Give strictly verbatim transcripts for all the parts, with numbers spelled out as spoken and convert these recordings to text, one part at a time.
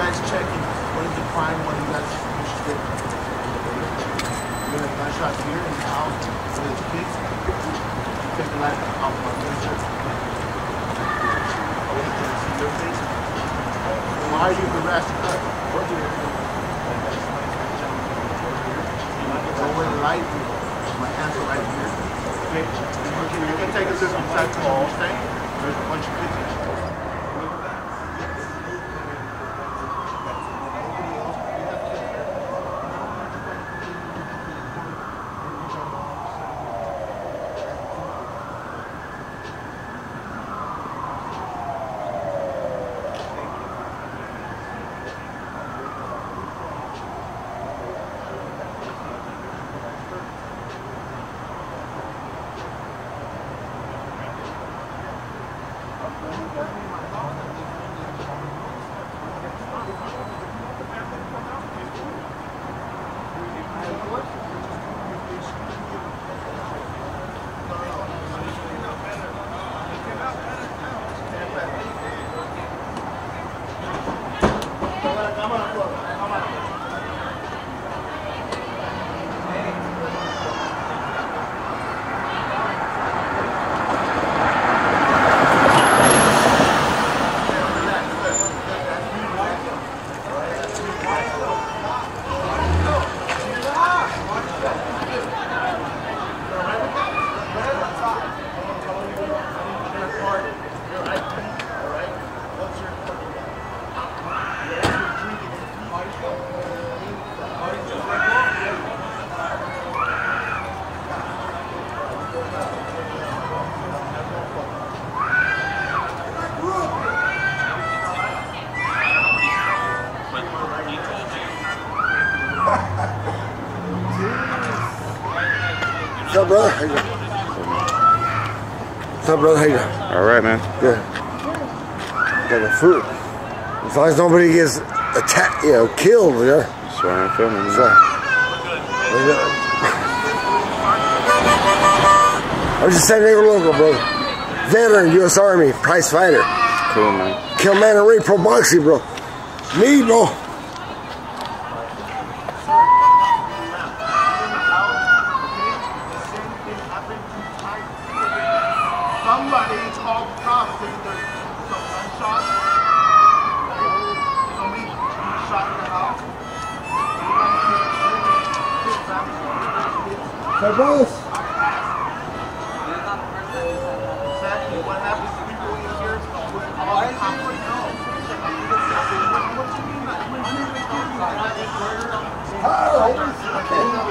guys checking what is the prime one you guys should get. You're gonna nice shot here and out with his kick. Take the light out of my picture. I want you to see your face. Why are you harassing us? We're here. Don't wear the light. My hands are right here. Okay. Okay, you can take a different type of all thing. There's a bunch of pictures. What's up, brother? How you doing? What's up, brother? How you doing? All right, man. Yeah. Got the food. As long as nobody gets attacked, you know, killed, yeah. You know? That's why I'm filming. So, I'm just San Diego local, brother. Veteran, U S Army, prize fighter. Cool, man. Kill man and rape pro boxing, bro. Me, bro. Hey, brothers. Exactly what happens to people in here with all the conflict. What do you mean by that?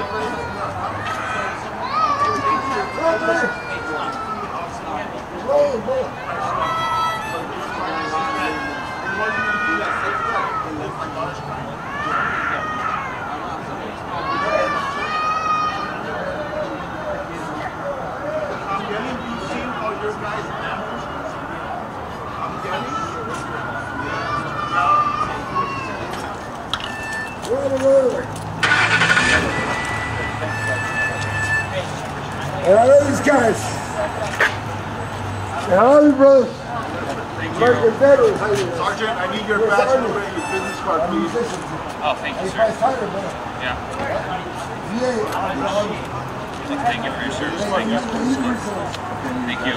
Guys, I'm getting I love these guys. I love you, brother. Sergeant, I need your bachelor and your business card, please. Oh, thank you, sir. Yeah. Thank you for your service. Thank you for your service. Thank you.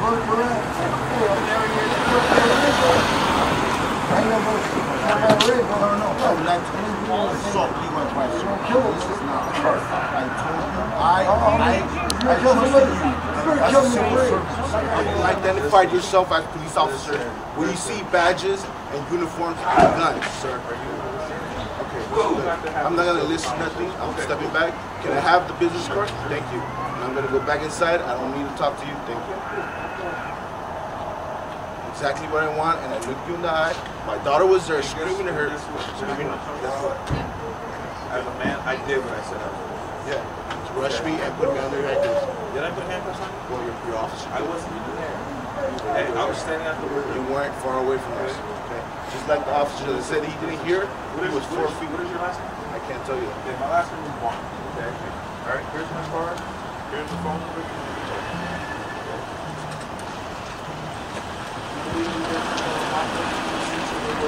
You identified yourself as police officer. When you see badges and uniforms and guns, sir. I'm not going to listen to nothing. I'm okay. Stepping back. Can I have the business card? Thank you. And I'm going to go back inside. I don't need to talk to you. Thank you. Exactly what I want. And I looked you in the eye. My daughter was there screaming at her. Screaming. As a man, I did what I said I would. Yeah. Rush me and put me under your handcuffs. Did I put handcuffs on you? Well, you're, you're officer. I wasn't even there. Hey, I was standing at the window. You weren't far away from us. Okay. Just like the officer that said he didn't hear, what is, he was four what is, feet. What is your last name? I can't tell you. Okay, my last name is Juan. Okay. Okay. All right. Here's my card. Here's the phone number. Okay.